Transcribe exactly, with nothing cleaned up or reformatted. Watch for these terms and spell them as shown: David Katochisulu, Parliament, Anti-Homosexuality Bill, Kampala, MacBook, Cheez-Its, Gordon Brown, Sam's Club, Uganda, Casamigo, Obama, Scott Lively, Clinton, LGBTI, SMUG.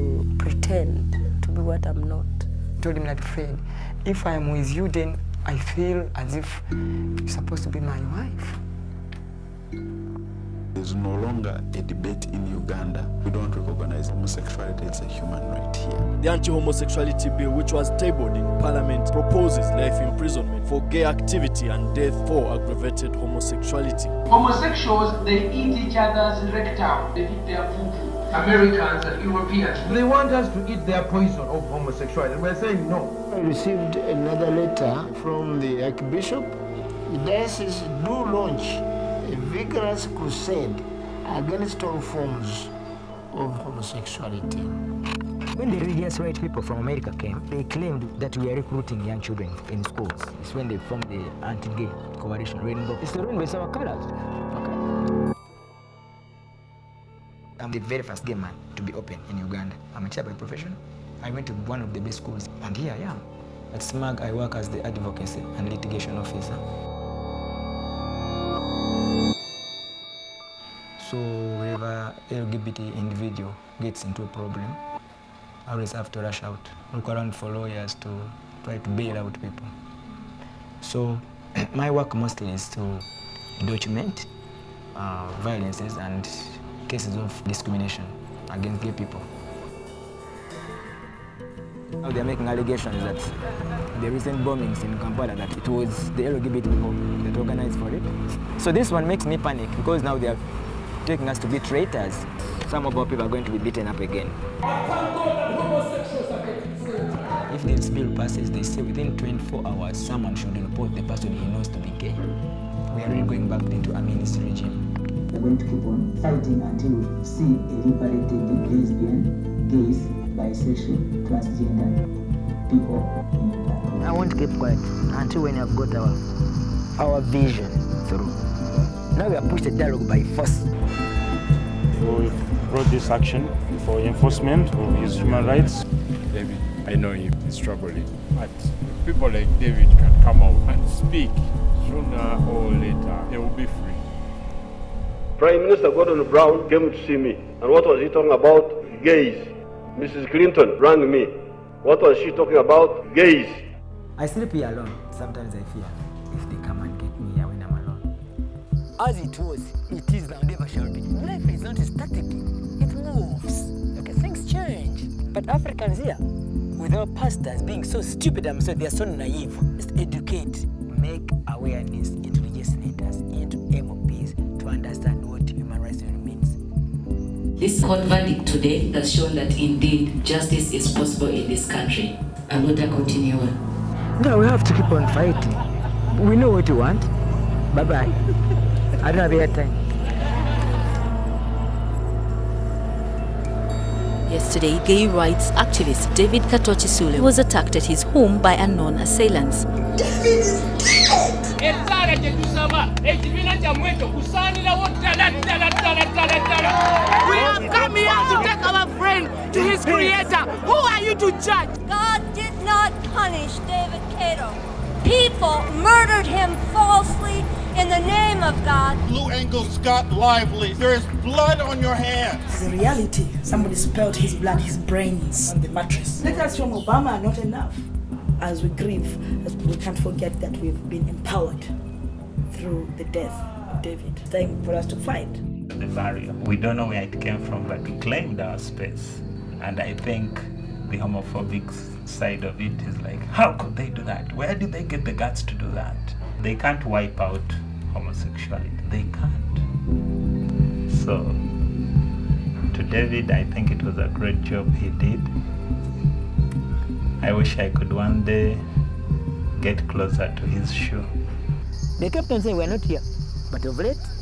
to pretend to be what I'm not. I told him that, Fred, if I'm with you, then I feel as if you're supposed to be my wife. There's no longer a debate in Uganda. We don't recognize homosexuality as a human right here. The Anti-Homosexuality Bill, which was tabled in Parliament, proposes life imprisonment for gay activity and death for aggravated homosexuality. Homosexuals, they eat each other's rectum. They eat their poo-poo. Americans and Europeans. They want us to eat their poison of homosexuality. We're saying no. I received another letter from the Archbishop. The diocese do launch a vigorous crusade against all forms of homosexuality. When the religious right people from America came, they claimed that we are recruiting young children in schools. It's when they formed the anti-gay coalition rainbow. It's the rainbow, it's our colors. Okay. I'm the very first gay man to be open in Uganda. I'm a teacher by profession. I went to one of the best schools, and here I am. At SMUG, I work as the advocacy and litigation officer. So whenever L G B T individual gets into a problem, I always have to rush out, look around for lawyers to try to bail out people. So my work mostly is to document uh, violences and cases of discrimination against gay people. Now they're making allegations that the recent bombings in Kampala, that it was the L G B T people that organized for it. So this one makes me panic, because now they're taking us to be traitors. Some of our people are going to be beaten up again. If this bill passes, they say within twenty-four hours, someone should report the person he knows to be gay. We are really going back into a ministry regime. We're going to keep on fighting until we see a liberated lesbian, gays, bisexual, transgender people in Uganda. I want to keep quiet until when I've got our, our vision through. Now we are pushed the dialogue by force. We brought this action for enforcement of his human rights. David, I know him, he's struggling, but people like David can come out and speak. Sooner or later, they will be free. Prime Minister Gordon Brown came to see me, and what was he talking about? Gays. Missus Clinton rang me. What was she talking about? Gays. I sleep here alone. Sometimes I fear if they come and get me here when I'm alone. As it was, it is now, never shall be. Life is not static. It moves. Okay, things change. But Africans here, with our pastors being so stupid, I'm sorry, they are so naive. Just educate, make awareness, introduce leaders into M Ps to understand what human rights means. This court verdict today has shown that indeed justice is possible in this country. And will that continue on? No, we have to keep on fighting. We know what we want. Bye bye. I don't have your time. Yesterday, gay rights activist David Katochisulu was attacked at his home by unknown assailants. David is dead! We have come here to take our friend to his creator. Who are you to judge? God did not punish David Kato. People murdered him falsely in the name of God. Blue Angle Scott Lively, there is blood on your hands. The reality, somebody spilled his blood, his brains on the mattress. Letters from Obama are not enough. As we grieve, as we can't forget that we've been empowered through the death of David. It's time for us to fight. The barrier, we don't know where it came from, but we claimed our space. And I think the homophobic side of it is like, how could they do that? Where did they get the guts to do that? They can't wipe out homosexuality. They can't. So, to David, I think it was a great job he did. I wish I could one day get closer to his shoe. They kept on saying, we're not here. But of late,